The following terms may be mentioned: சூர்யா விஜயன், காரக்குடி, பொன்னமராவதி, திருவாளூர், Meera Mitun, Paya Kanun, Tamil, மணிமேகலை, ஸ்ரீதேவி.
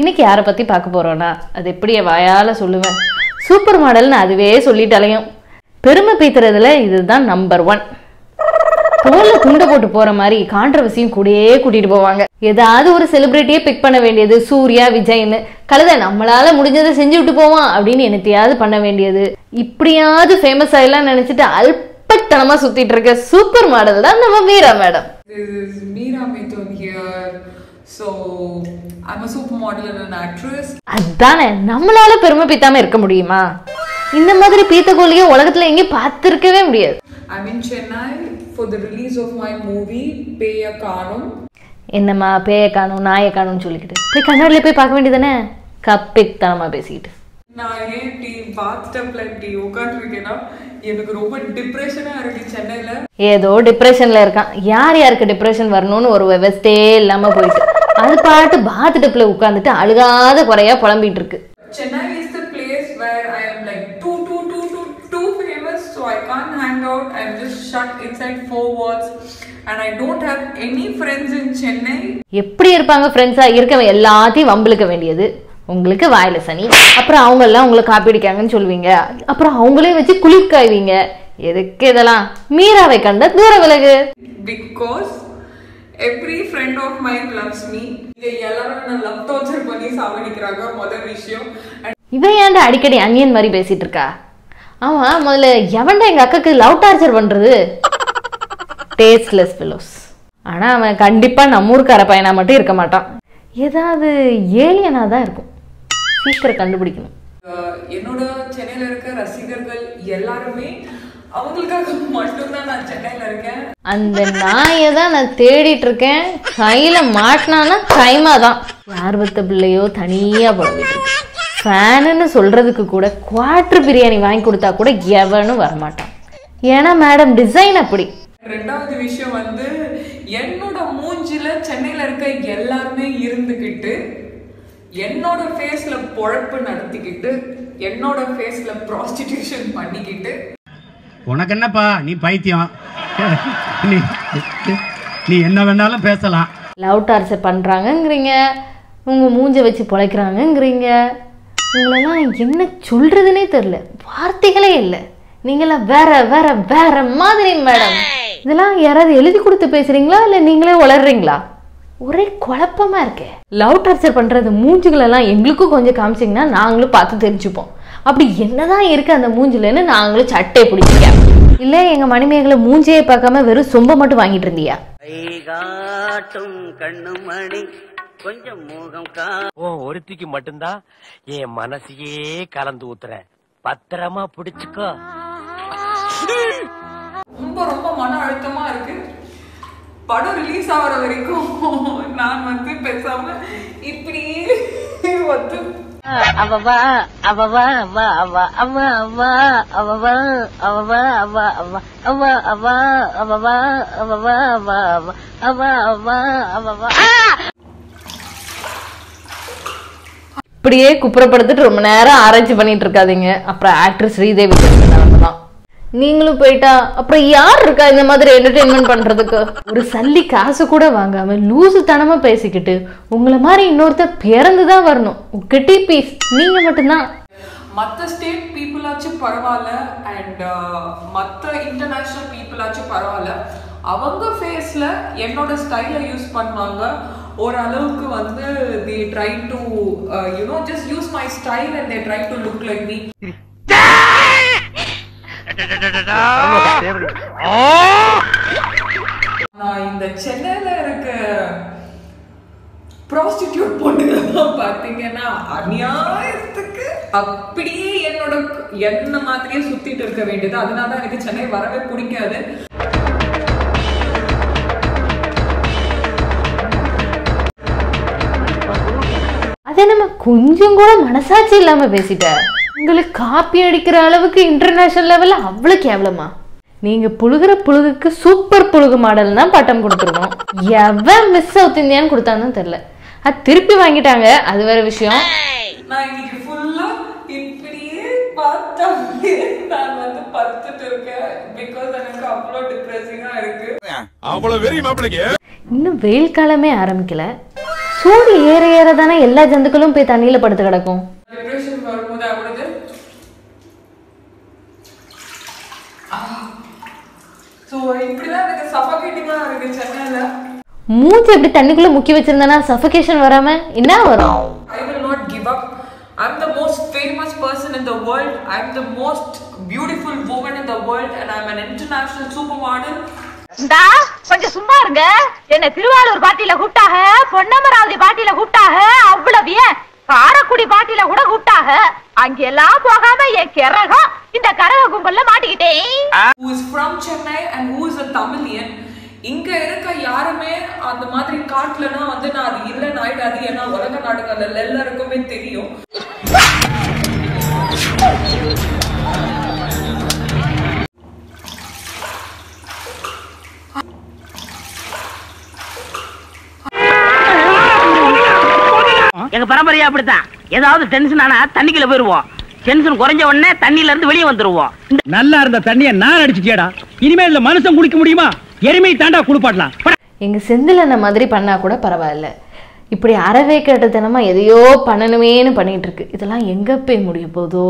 இன்னைக்கு யாரை பத்தி பார்க்க போறோம்னா அது எப்படியே வாயால சொல்லுவேன். சூப்பர் மாடல்னு அதுவே சொல்லிட்டலையும். பெருமை பேத்துறதுல இதுதான் நம்பர் 1. தோல்ல துண்ட போட்டு போற மாதிரி கான்ட்ரவர்சியும் கூடயே கூட்டிட்டு போவாங்க. ஏதாவது ஒரு செலிபிரிட்டியை பிக் பண்ண வேண்டியது சூர்யா விஜயன். கழுதை நம்மளால முடிஞ்சதை செஞ்சு விட்டு போவான் அப்படின்னு என்னத்தையாவது பண்ண வேண்டியது. இப்படியாவது ஃபேமஸ் ஆயிடலாம் நினைச்சிட்டு அல்பத்தனமா சுத்திட்டு இருக்க சூப்பர் மாடல் தான் நம்ம Meera madam. So, I'm a supermodel and an actress. அதானே நம்மளால பெருமை பீத்தாம இருக்க முடியுமா? இந்த மாதிரி பீத்தகோலியை உலகத்துல எங்க பார்த்திருக்கவே முடியாது. I'm in Chennai for the release of my movie Paya Kanun. என்னமா Paya Kanun நாய காணுன்னு சொல்லிக்கிட்டு போய் கண்ணாடில போய் பார்க்க வேண்டியதானே? கப்பித்தனமா பேசிட்டு நானே டீ பாத் ஸ்டெப்ல டீ உட்கார்ந்துட்டேனா எனக்கு ரொம்ப டிப்ரஷனா இருக்கு. சென்னையில ஏதோ டிப்ரஷன்ல இருக்கான். யார் யாருக்கு டிப்ரஷன் வரணும்னு ஒரு வெஸ்டே இல்லாம போயிடு. அது பாட்டு பாத் ஸ்டெப்ல உட்கார்ந்துட்டு அழுகாத குறையா புலம்பிட்டு இருக்கு. Chennai is the place where I am like too famous, so I can't hang out. I'm just shut inside four walls and I don't have any friends in Chennai. எப்படி இருப்பாங்க ஃப்ரெண்ட்ஸா? இருக்கவே எல்லாத்தையும் வம்புளுக்க வேண்டியது. உங்களுக்கு வாயில சனி. அப்புறம் அவங்க எல்லாம் உங்களை காப்பி அடிக்காங்கன்னு சொல்லுவீங்க. அப்புறம் அவங்களே வச்சு குளிக்காய்வீங்க. எதுக்கு இதெல்லாம்? மீராவை கண்ட தூர விலகு. Because every friend of mine loves me. எல்லாரும் நான் லவ் டார்ச்சர் பண்ணி சாவடிக்கறாங்க முதல் விஷயம். இவன் ஏன்டா அடிக்கடி அனியன் மாதிரி பேசிட்டு இருக்கா? ஆமா முதல்ல எவன்டா எங்க அக்காக்கு லவ் டார்ச்சர் பண்றது? Tasteless fellows. ஆனா அவன் கண்டிப்பா நம்ம ஊர்க்கார பையனா மட்டும் இருக்க மாட்டான். ஏதாவது ஏலியனா தான் இருக்கும். சீக்கிரம் கண்டுபிடிக்கணும். என்னோட சென்னையில இருக்க ரசிகர்கள் எல்லாருமே அவங்களுக்காக மட்டும்தான் நான் சென்னையில இருக்கேன். அந்த நாயை தான் நான் தேடிட்டு இருக்கேன். கையில மாட்டினானா கைமா தான். யார்பத்த பிள்ளையோ தனியா போடுது. ஃபேனுன்னு சொல்றதுக்கு கூட குவாட்டர் பிரியாணி வாங்கி கொடுத்தா கூட எவனும் வரமாட்டான். ஏன்னா மேடம் டிசைன் அப்படி. ரெண்டாவது விஷயம் வந்து என்னோட மூஞ்சில சென்னையில இருக்க எல்லாருமே இருந்துகிட்டு என்னோட ஃபேஸ்ல பொழப்பு நடத்திக்கிட்டு என்னோட ஃபேஸ்ல ப்ராஸ்டிடியூஷன் பண்ணிக்கிட்டு உனக்கு என்னப்பா நீ பைத்தியம் நீ என்ன வேணாலும் பேசலாம். லவ் டார்ச்சர் பண்றாங்கங்கறீங்க, உங்க மூஞ்ச வச்சு பொழைக்கறாங்கங்கறீங்க. உங்களெல்லாம் என்ன சொல்றதுனே தெரியல, வார்த்தைகளே இல்லை. நீங்களா வேற வேற வேற மாதிரி மேடம். இதெல்லாம் யாராவது எழுதி கொடுத்து பேசுறீங்களா இல்ல நீங்களே வளர்றீங்களா? ஒரே குழப்பமா இருக்கே. லவ் டார்ச்சர் பண்றது மூஞ்சுகளெல்லாம் எங்களுக்கும் கொஞ்சம் காமிச்சிங்கன்னா நாங்களும் பார்த்து தெரிஞ்சுப்போம். அப்படி என்னதான் இருக்கு அந்த மூஞ்சிலன்னு நாங்களும் சட்டை பிடிச்சிக்க. இல்ல எங்க மணிமேகலை மூஞ்சியை பார்க்காம வெறும் சொம்ப மட்டும் வாங்கிட்டு இருந்தியா? கொஞ்சம் ஒருத்திக்கு மட்டும்தான் என் மனசையே கலந்து ஊத்துறேன். பத்திரமா பிடிச்சுக்கோ. ரொம்ப ரொம்ப மன அழுத்தமா இருக்கு. படம் ரிலீஸ் ஆகிற வரைக்கும் நான் வந்து பேசாம இப்படி வந்து இப்படியே குப்புறப்படுத்திட்டு ரொம்ப நேரம் ஆராய்ச்சி பண்ணிட்டு இருக்காதீங்க. அப்புறம் ஆக்ட்ரஸ் ஸ்ரீதேவி தான் நீங்களும் போயிட்டா அப்புறம் யார் இருக்கா இந்த மாதிரி என்டர்டெயின்மெண்ட் பண்றதுக்கு? ஒரு சல்லி காசு கூட வாங்காம லூசுத்தனமா பேசிக்கிட்டு உங்களை மாதிரி இன்னொருத்தர் பிறந்துதான் வரணும். கெட்டி பீஸ் நீங்க மட்டும்தான். மற்ற ஸ்டேட் பீப்புளாச்சும் பரவாயில்ல அண்ட் மற்ற இன்டர்நேஷனல் பீப்புளாச்சும் பரவாயில்ல, அவங்க ஃபேஸ்ல என்னோட ஸ்டைலை யூஸ் பண்ணுவாங்க. ஓரளவுக்கு வந்து they try to you know just use my style and they try to look like me. நான் இந்த சென்னையில இருக்க ப்ராஸ்டிடியூட் பொண்ணுதான் பாத்தீங்கன்னா அநியாயத்துக்கு அப்படியே என்னோட என்ன மாதிரியே சுத்திட்டு இருக்க வேண்டியது. அதனாலதான் எனக்கு சென்னை வரவே பிடிக்காது. அதே நம்ம கொஞ்சம் கூட மனசாட்சி இல்லாம பேசிட்ட. உங்களுக்கு காப்பி அடிக்கிற அளவுக்கு இன்டர்நேஷனல் லெவல்ல அவ்வளவு கேவலமா? நீங்க புழுகிற புழுகுக்கு சூப்பர் புழுகு மாடல் தான் பட்டம் கொடுத்துருக்கோம். எவன் மிஸ் சவுத் இந்தியான்னு கொடுத்தான்னு தெரியல. அது திருப்பி வாங்கிட்டாங்க, அது வேற விஷயம். நான் இன்னைக்கு ஃபுல்லா இப்படியே பார்த்தாலே நான் வந்து படுத்துட்டு இருக்கேன். because எனக்கு அவ்ளோ டிப்ரஸிங்கா இருக்கு. அவ்வளவு வெரி மாப்ளக்கே. இன்னும் வெயில் காலமே ஆரம்பிக்கல. சூடு ஏற ஏற தான எல்லா ஜந்துக்களும் போய் தண்ணியில படுத்து கிடக்கும் டிப்ரஷன் வரும்போது அப்படியே சோ இப்படிதான் எனக்கு சஃபகேட்டிங்கா இருக்கு சென்னையில மூஞ்சி அப்படியே தண்ணிக்குள்ள முக்கி வச்சிருந்தனா சஃபகேஷன் வராம என்ன வரும் I will not give up. I'm the most famous person in the world. I'm the most beautiful woman in the world and I'm an international supermodel. டா கொஞ்சம் சும்மா இருங்க என்ன திருவாளூர் பாட்டில கூப்டாக பொன்னமராவதி பாட்டில கூப்டாக அவ்வளவு ஏன் காரக்குடி பாட்டில கூட கூப்டாக அங்க எல்லாம் போகாம ஏ கரகம் இந்த கரக கும்பல்ல மாட்டிக்கிட்டேன் who is from Chennai and who is a Tamilian இங்க இருக்க யாருமே அந்த மாதிரி காட்லனா வந்து நான் அது இல்ல நாய்டா அது ஏனா உலக நாடுகள்ல எல்லாருக்குமே தெரியும் எங்க பாரம்பரியா அப்படிதான் ஏதாவது டென்ஷனானா தண்ணிக்குள்ள போய்ருவோம் டென்ஷன் குறஞ்ச உடனே தண்ணில இருந்து வெளிய வந்துருவோம் நல்லா இருந்த தண்ணியை நான் அடிச்சிட்டேடா இனிமே இல்ல மனுஷன் குடிக்க முடியுமா எருமை தாண்டா குளுப்பாடலாம் எங்க செந்திலன மாதிரி பண்ணா கூட பரவாயில்லை இப்படி அரவேக்கட்ட தனமா எதையோ பண்ணணுமேன்னு பண்ணிட்டு இருக்கு இதெல்லாம் எங்க போய் முடிய போதோ